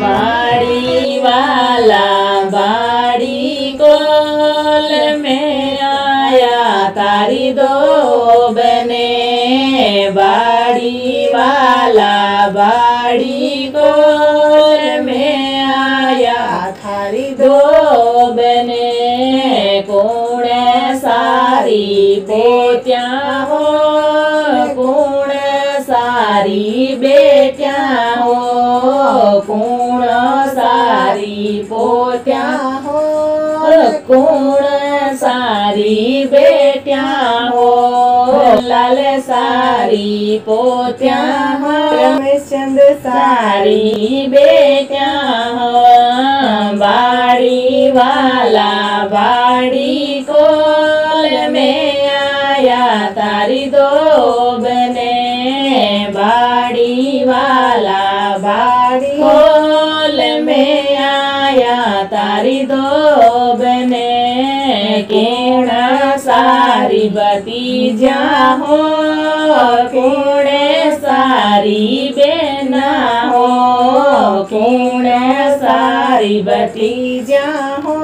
बाड़ी वाला बाड़ी कोल में आया तारी दो बने। बाड़ी वाला बाड़ी कोल में आया तारी दो बने। कौन सारी पोतिया हो कौन सारी बेटिया हो कौन सारी पोतिया हो कौन सारी बेटिया हो। लाल सारी पोतिया हो चंद सारी बेटिया हो। बाड़ी वाला बाड़ी कोल में आया तारी दो बने। बाड़ी वाला बाड़ी कोल में आया तारी दो बने। केड़ा सारी भतीजा हो केड़े सारी बेना हो केड़े सारी भतीजा हो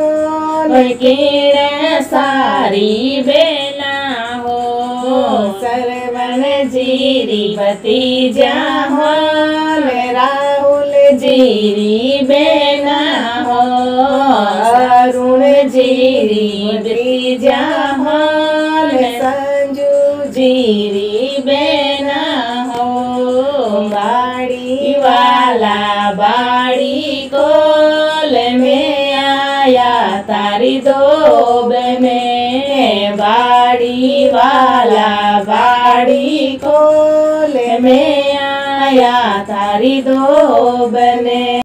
केड़े सारी बेना हो। सरवण जीरी भतीजा हो राहुल जीरी बेना हो। अरुण जीरी भतीजा हो संजू जीरी बेना हो। बाड़ी वाला बाड़ी कोल में आया तारी दो बने। बाड़ी वाला बाड़ी कोल में आया तारी दो बने।